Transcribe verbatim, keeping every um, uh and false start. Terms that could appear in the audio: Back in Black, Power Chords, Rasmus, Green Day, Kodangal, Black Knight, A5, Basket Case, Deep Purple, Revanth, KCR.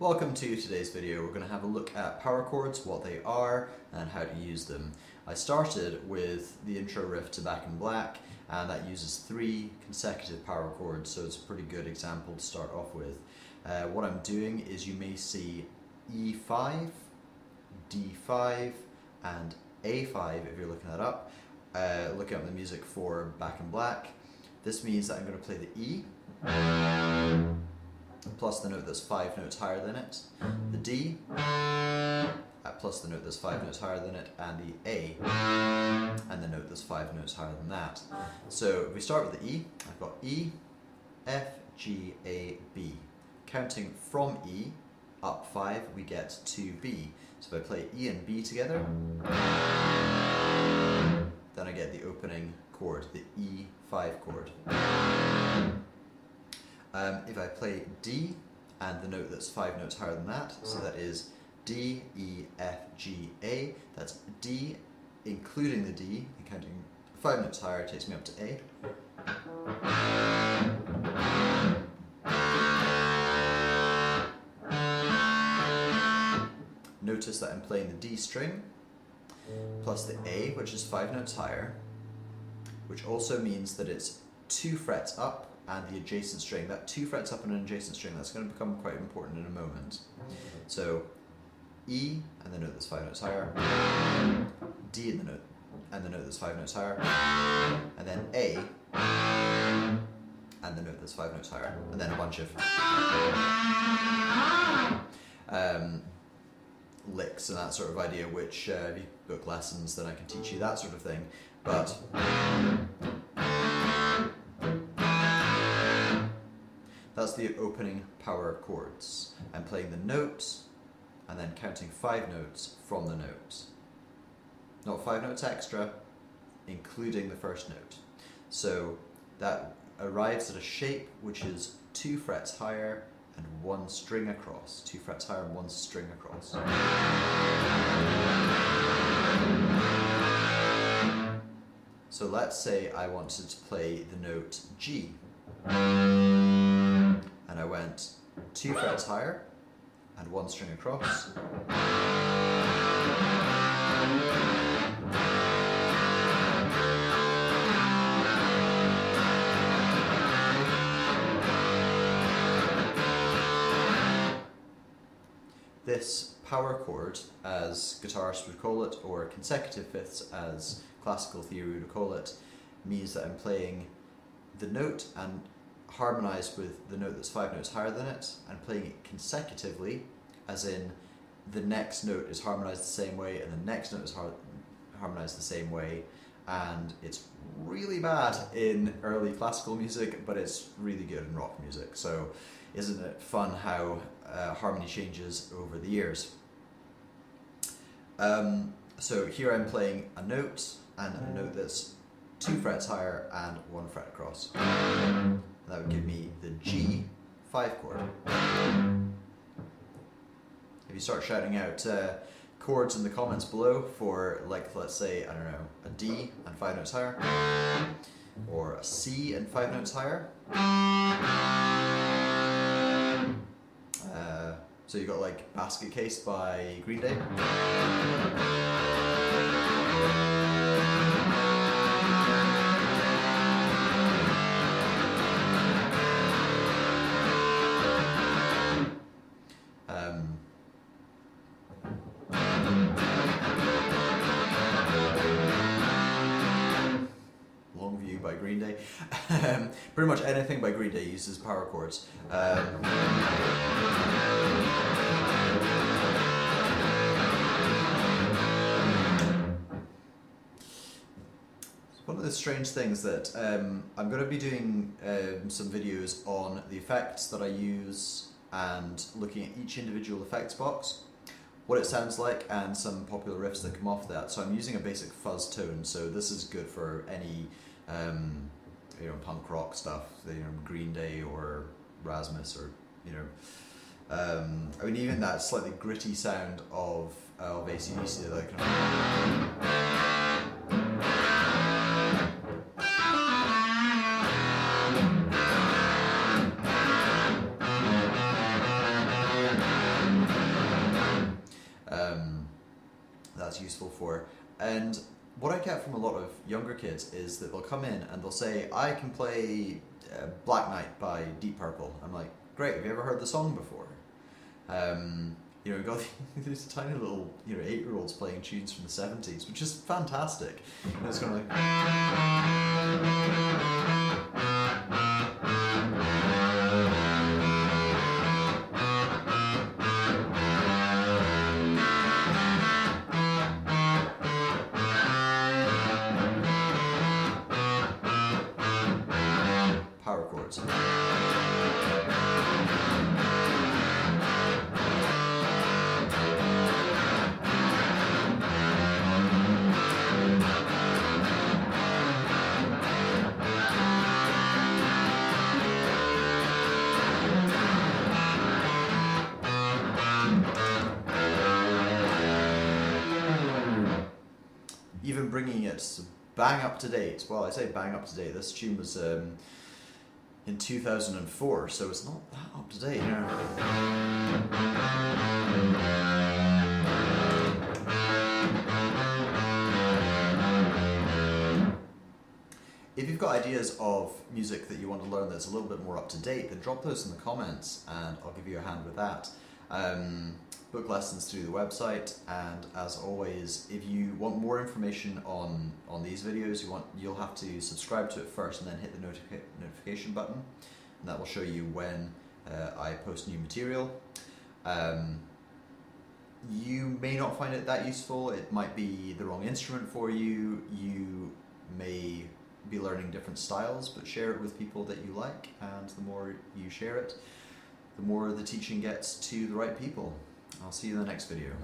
Welcome to today's video. We're going to have a look at power chords, what they are, and how to use them. I started with the intro riff to Back in Black, and that uses three consecutive power chords, so it's a pretty good example to start off with. Uh, what I'm doing is you may see E five, D five, and A five if you're looking that up. Uh, looking up the music for Back in Black. This means that I'm going to play the E, plus the note that's five notes higher than it, the D, plus the note that's five notes higher than it, and the A, and the note that's five notes higher than that. So if we start with the E, I've got E, F, G, A, B. Counting from E up five, we get to B. So if I play E and B together, then I get the opening chord, the E five chord. Um, if I play D and the note that's five notes higher than that, so that is D, E, F, G, A, that's D including the D, and counting five notes higher takes me up to A. Notice that I'm playing the D string plus the A, which is five notes higher, which also means that it's two frets up, and the adjacent string, that two frets up and an adjacent string, that's going to become quite important in a moment. So E and the note that's five notes higher, D and the note and the note that's five notes higher, and then A and the note that's five notes higher, and then a bunch of um, licks and that sort of idea, which uh, if you book lessons then I can teach you that sort of thing, but that's the opening power chords. I'm playing the notes and then counting five notes from the notes. Not five notes extra, including the first note. So that arrives at a shape which is two frets higher and one string across. Two frets higher and one string across. So let's say I wanted to play the note G. And I went two frets higher and one string across. This power chord, as guitarists would call it, or consecutive fifths as classical theory would call it, means that I'm playing the note and harmonized with the note that's five notes higher than it, and playing it consecutively, as in the next note is harmonized the same way and the next note is har harmonized the same way, and it's really bad in early classical music but it's really good in rock music. So isn't it fun how uh, harmony changes over the years? Um, so here I'm playing a note and a note that's two frets higher and one fret across. That would give me the G five chord. If you start shouting out uh, chords in the comments below for, like, let's say, I don't know, a D and five notes higher, or a C and five notes higher. Uh, so you've got like Basket Case by Green Day. Pretty much anything by Green Day uses power chords. Um, one of the strange things that um, I'm going to be doing um, some videos on the effects that I use and looking at each individual effects box, what it sounds like, and some popular riffs that come off that. So I'm using a basic fuzz tone, so this is good for any um, you know, punk rock stuff, you know, Green Day or Rasmus, or, you know, um, I mean, even that slightly gritty sound of, of A C D C, like, that's useful for. And what I get from a lot of younger kids is that they'll come in and they'll say, I can play uh, Black Knight by Deep Purple. I'm like, great, have you ever heard the song before? Um, you know, we've got these tiny little, you know, eight-year-olds playing tunes from the seventies, which is fantastic. And it's kind of like... Even bringing it bang up to date. Well, I say bang up to date. This tune was um, in two thousand four, so it's not that up to date. If you've got ideas of music that you want to learn that's a little bit more up to date, then drop those in the comments and I'll give you a hand with that. Um, book lessons through the website, and as always, if you want more information on on these videos, you want you'll have to subscribe to it first and then hit the notifi notification button, and that will show you when uh, I post new material. Um, you may not find it that useful. It might be the wrong instrument for you. You may be learning different styles, but share it with people that you like, and the more you share it, the more the teaching gets to the right people. I'll see you in the next video.